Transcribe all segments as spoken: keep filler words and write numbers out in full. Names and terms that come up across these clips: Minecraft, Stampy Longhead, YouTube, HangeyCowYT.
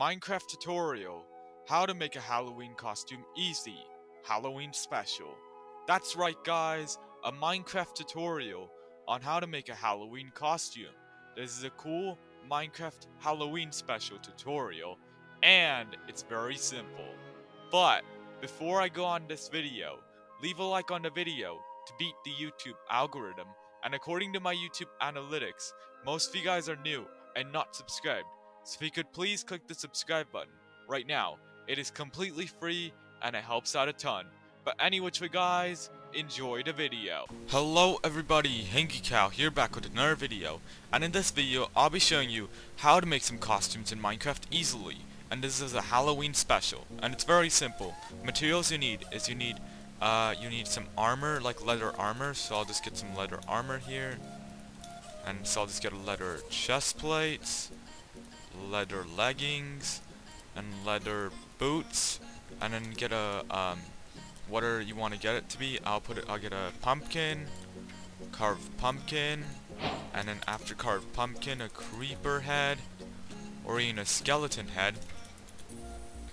Minecraft tutorial, how to make a Halloween costume easy, Halloween special. That's right guys, a Minecraft tutorial on how to make a Halloween costume. This is a cool Minecraft Halloween special tutorial and it's very simple. But before I go on this video, leave a like on the video to beat the YouTube algorithm, and according to my YouTube analytics, most of you guys are new and not subscribed. So if you could please click the subscribe button right now. It is completely free and it helps out a ton. But any which way guys, enjoy the video. Hello everybody, HangeyCow here back with another video, and in this video I'll be showing you how to make some costumes in Minecraft easily, and this is a Halloween special and it's very simple. Materials you need is you need uh, you need some armor, like leather armor, so I'll just get some leather armor here, and so I'll just get a leather chest plate, leather leggings and leather boots, and then get a um, whatever you want to get it to be. I'll put it I'll get a pumpkin, carved pumpkin, and then after carved pumpkin a creeper head, or even a skeleton head,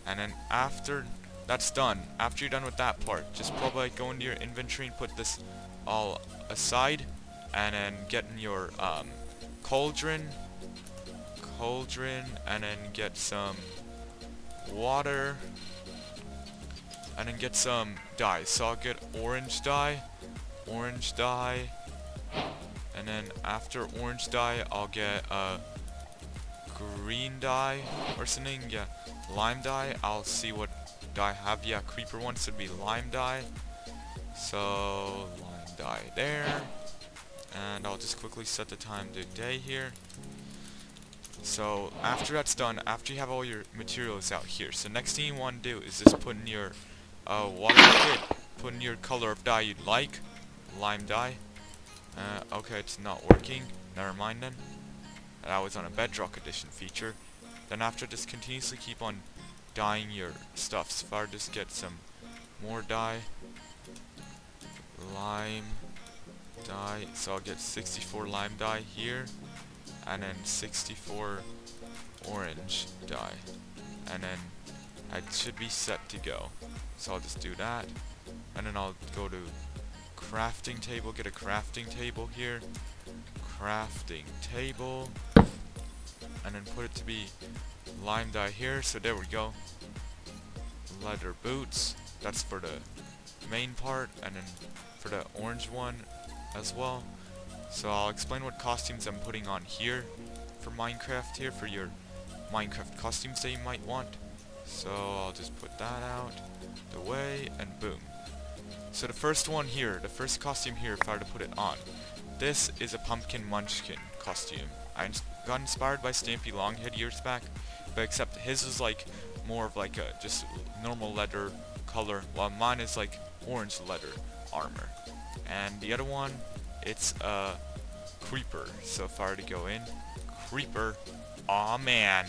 and then after that's done, after you're done with that part, just probably go into your inventory and put this all aside, and then get in your um, cauldron cauldron and then get some water and then get some dye. So I'll get orange dye orange dye and then after orange dye I'll get uh, green dye or something. Yeah, lime dye. I'll see what dye I have. Yeah, creeper one should be lime dye, so lime dye there, and I'll just quickly set the time to day here. So after that's done, after you have all your materials out here, so next thing you want to do is just put in your uh, water bucket, put in your color of dye you'd like, lime dye. Uh, okay, it's not working, never mind then. That was on a bedrock edition feature. Then after, just continuously keep on dyeing your stuff. So far, just get some more dye, lime dye. So I'll get sixty-four lime dye here, and then sixty-four orange dye, and then I should be set to go. So I'll just do that, and then I'll go to crafting table, get a crafting table here, crafting table, and then put it to be lime dye here. So there we go, leather boots, that's for the main part, and then for the orange one as well. So I'll explain what costumes I'm putting on here for Minecraft here, for your Minecraft costumes that you might want. So I'll just put that out the way, and boom. So the first one here, the first costume here, if I were to put it on, this is a pumpkin munchkin costume. I got inspired by Stampy Longhead years back, but except his was like more of like a just normal leather color, while mine is like orange leather armor. And the other one, it's a creeper. So if I were to go in, creeper, aw man.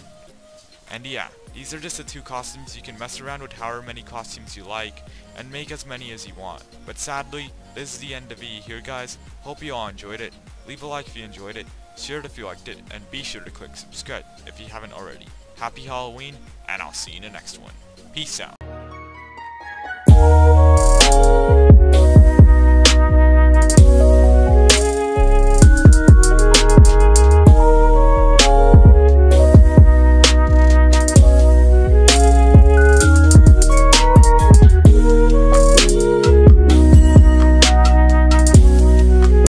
And yeah, these are just the two costumes. You can mess around with however many costumes you like and make as many as you want. But sadly, this is the end of E here guys. Hope you all enjoyed it. Leave a like if you enjoyed it, share it if you liked it, and be sure to click subscribe if you haven't already. Happy Halloween, and I'll see you in the next one. Peace out.